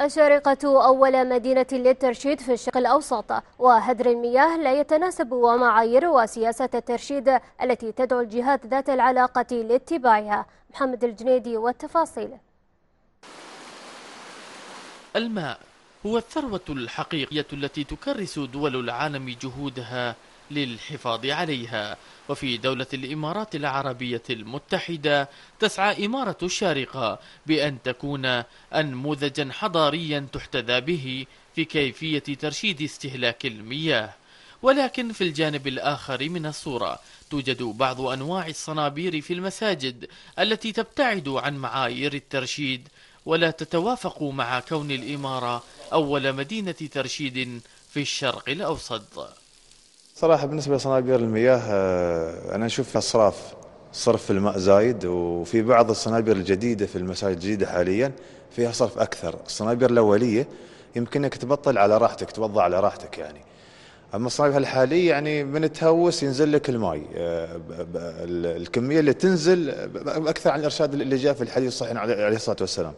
الشارقة أول مدينة للترشيد في الشرق الأوسط، وهدر المياه لا يتناسب ومعايير وسياسة الترشيد التي تدعو الجهات ذات العلاقة لاتباعها. محمد الجنيدي والتفاصيل. الماء هو الثروة الحقيقية التي تكرس دول العالم جهودها للحفاظ عليها، وفي دولة الإمارات العربية المتحدة تسعى إمارة الشارقة بأن تكون نموذجا حضاريا تحتذى به في كيفية ترشيد استهلاك المياه. ولكن في الجانب الآخر من الصورة توجد بعض أنواع الصنابير في المساجد التي تبتعد عن معايير الترشيد ولا تتوافق مع كون الإمارة أول مدينة ترشيد في الشرق الأوسط. صراحة بالنسبة لصنابير المياه أنا أشوف أسراف صرف في الماء زايد، وفي بعض الصنابير الجديدة في المساجد الجديدة حاليا فيها صرف أكثر. الصنابير الأولية يمكنك تبطل على راحتك، توضع على راحتك يعني. أما الصنابير الحالية يعني من تهوس ينزل لك الماء، الكمية اللي تنزل أكثر عن الإرشاد اللي جاء في الحديث الصحيح عليه الصلاة والسلام.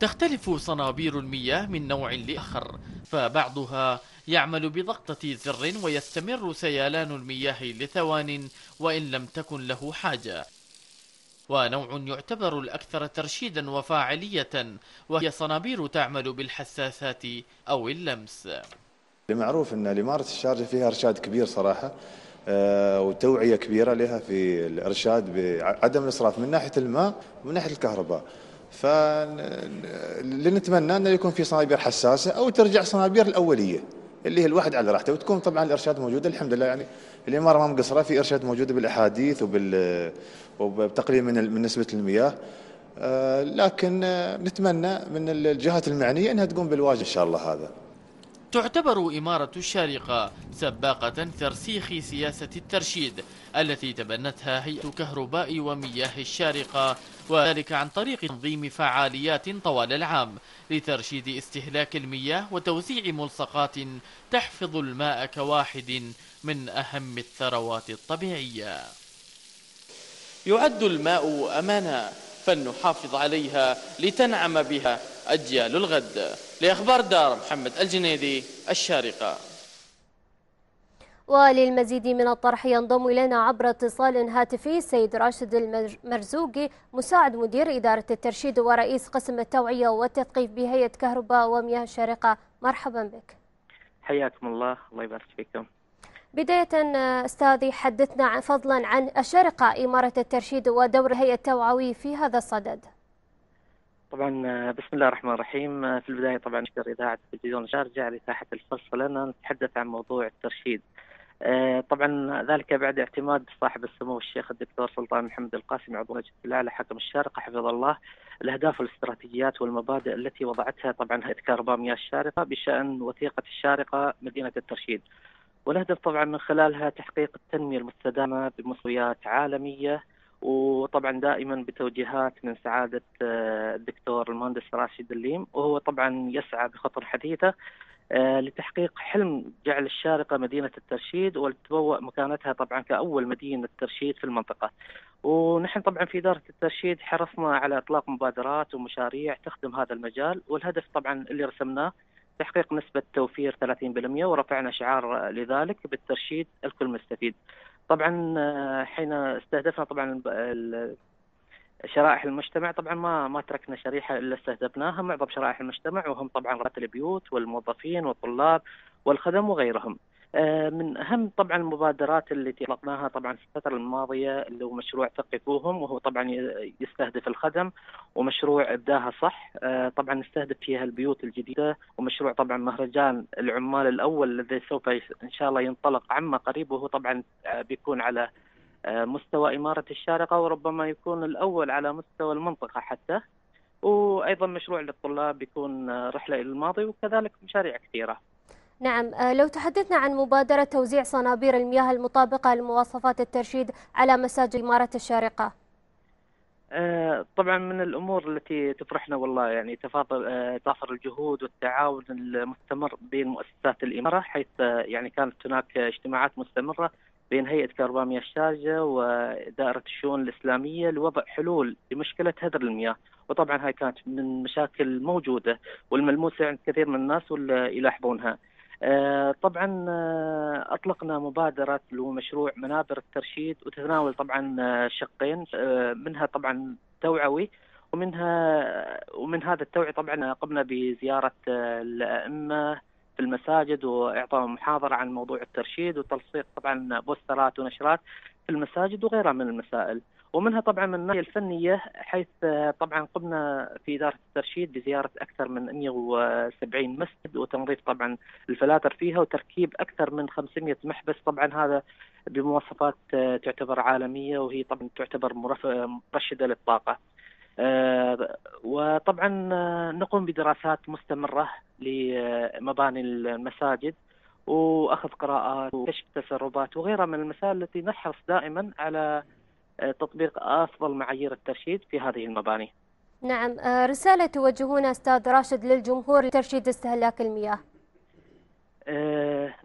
تختلف صنابير المياه من نوع لآخر، فبعضها يعمل بضغطة زر ويستمر سيلان المياه لثوان وإن لم تكن له حاجة، ونوع يعتبر الأكثر ترشيدا وفاعلية وهي صنابير تعمل بالحساسات أو اللمس. المعروف أن الإمارة الشارقة فيها إرشاد كبير صراحة وتوعية كبيرة لها في الإرشاد بعدم الإسراف من ناحية الماء ومن ناحية الكهرباء، فلنتمنى أن يكون في صنابير حساسة أو ترجع صنابير الأولية اللي هي الواحد على راحته، وتكون طبعا الارشاد موجوده. الحمد لله يعني الاماره ما مقصره، في ارشاد موجود بالاحاديث وبتقليل من نسبه المياه، لكن نتمنى من الجهات المعنيه انها تقوم بالواجب ان شاء الله. هذا تعتبر إمارة الشارقة سباقة ترسيخ سياسة الترشيد التي تبنتها هيئة كهرباء ومياه الشارقة، وذلك عن طريق تنظيم فعاليات طوال العام لترشيد استهلاك المياه وتوزيع ملصقات تحفظ الماء كواحد من أهم الثروات الطبيعية. يعد الماء أمانة فلنحافظ عليها لتنعم بها أجيال الغد. لأخبار دار، محمد الجنيدي، الشارقة. وللمزيد من الطرح ينضم إلينا عبر اتصال هاتفي السيد راشد المرزوقي، مساعد مدير إدارة الترشيد ورئيس قسم التوعية والتثقيف بهيئة كهرباء ومياه الشارقة. مرحبا بك. حياكم الله، الله يبارك فيكم. بداية أستاذي، حدثنا فضلا عن الشارقة، إمارة الترشيد ودور الهيئة التوعوي في هذا الصدد. طبعا بسم الله الرحمن الرحيم. في البدايه طبعا نشكر اذاعه تلفزيون الشارقه على اتاحه الفرصه لنا نتحدث عن موضوع الترشيد. طبعا ذلك بعد اعتماد صاحب السمو الشيخ الدكتور سلطان محمد القاسمي عضو لجنه الاعلى حاكم الشارقه حفظه الله الاهداف والاستراتيجيات والمبادئ التي وضعتها طبعا هيئه كهرباء مياه الشارقه بشان وثيقه الشارقه مدينه الترشيد، والهدف طبعا من خلالها تحقيق التنميه المستدامه بمستويات عالميه، وطبعا دائما بتوجيهات من سعادة الدكتور المهندس راشد الليم، وهو طبعا يسعى بخطر حديثة لتحقيق حلم جعل الشارقة مدينة الترشيد ولتتبوأ مكانتها طبعا كأول مدينة ترشيد في المنطقة. ونحن طبعا في إدارة الترشيد حرصنا على إطلاق مبادرات ومشاريع تخدم هذا المجال، والهدف طبعا اللي رسمناه تحقيق نسبة توفير 30%، ورفعنا شعار لذلك بالترشيد الكل مستفيد. طبعا حين استهدفنا طبعا شرائح المجتمع طبعا ما تركنا شريحه الا استهدفناها، معظم شرائح المجتمع وهم طبعا رعاة البيوت والموظفين والطلاب والخدم وغيرهم. من اهم طبعا المبادرات التي اطلقناها طبعا في الفتره الماضيه اللي هو مشروع ثقفوهم، وهو طبعا يستهدف الخدم، ومشروع ابداها صح طبعا نستهدف فيها البيوت الجديده، ومشروع طبعا مهرجان العمال الاول الذي سوف ان شاء الله ينطلق عما قريب، وهو طبعا بيكون على مستوى اماره الشارقه وربما يكون الاول على مستوى المنطقه حتى، وايضا مشروع للطلاب بيكون رحله الى الماضي، وكذلك مشاريع كثيره. نعم، لو تحدثنا عن مبادرة توزيع صنابير المياه المطابقة لمواصفات الترشيد على مساجد إمارة الشارقة. طبعا من الأمور التي تفرحنا والله يعني تفاضل الجهود والتعاون المستمر بين مؤسسات الإمارة، حيث يعني كانت هناك اجتماعات مستمرة بين هيئة كهرباء مياه الشارجة ودائرة الشؤون الإسلامية لوضع حلول لمشكلة هدر المياه. وطبعا هاي كانت من المشاكل موجودة والملموسة عند كثير من الناس ولا يلاحظونها. طبعا أطلقنا مبادرة لمشروع منابر الترشيد، وتتناول طبعا شقين، منها طبعا توعوي ومن هذا التوعي طبعا قمنا بزيارة الأئمة في المساجد وإعطاهم محاضرة عن موضوع الترشيد، وتلصيق طبعا بوسترات ونشرات في المساجد وغيرها من المسائل. ومنها طبعا من الناحية الفنية، حيث طبعا قمنا في إدارة الترشيد بزيارة أكثر من 170 مسجد وتنظيف طبعا الفلاتر فيها، وتركيب أكثر من 500 محبس. طبعا هذا بمواصفات تعتبر عالمية، وهي طبعا تعتبر مرشدة للطاقة. وطبعا نقوم بدراسات مستمرة لمباني المساجد وأخذ قراءات وكشف تسربات وغيرها من المسائل التي نحرص دائما على تطبيق أفضل معايير الترشيد في هذه المباني. نعم، رسالة توجهونها أستاذ راشد للجمهور لترشيد استهلاك المياه؟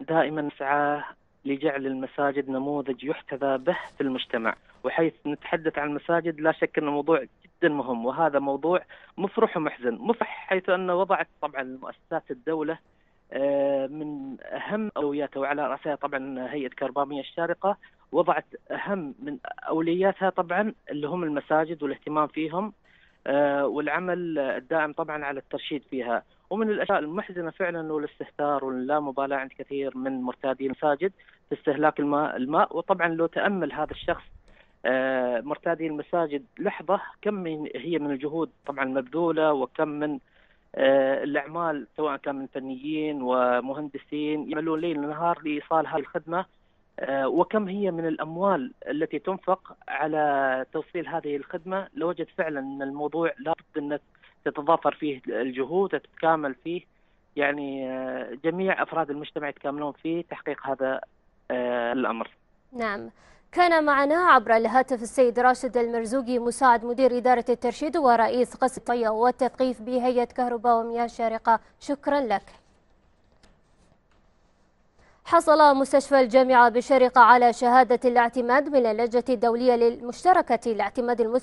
دائما نسعى لجعل المساجد نموذج يحتذى به في المجتمع، وحيث نتحدث عن المساجد لا شك أنه موضوع جدا مهم، وهذا موضوع مفرح ومحزن. مفرح حيث أن وضعت طبعا مؤسسات الدولة من أهم أولوياتها، وعلى رأسها طبعا هيئة كهرباء مياه الشارقة، وضعت أهم من أولوياتها طبعا اللي هم المساجد والاهتمام فيهم والعمل الدائم طبعا على الترشيد فيها. ومن الأشياء المحزنة فعلا والاستهتار واللامبالاة عند كثير من مرتادي المساجد في استهلاك الماء. وطبعا لو تأمل هذا الشخص مرتادي المساجد لحظة كم هي من الجهود طبعا مبذولة، وكم من الأعمال سواء كان من فنيين ومهندسين يعملون ليل ونهار لإيصال هذه الخدمة، وكم هي من الأموال التي تنفق على توصيل هذه الخدمة، لوجد فعلا أن الموضوع لابد أن تتضافر فيه الجهود وتتكامل فيه، يعني جميع أفراد المجتمع يتكاملون في تحقيق هذا الأمر. نعم، كان معنا عبر الهاتف السيد راشد المرزوقي، مساعد مدير إدارة الترشيد ورئيس قسم الطية والتثقيف بهيئة كهرباء ومياه الشارقة. شكرا لك. حصل مستشفى الجامعة بالشارقة على شهادة الاعتماد من اللجنة الدولية للمشتركة لاعتماد المسلم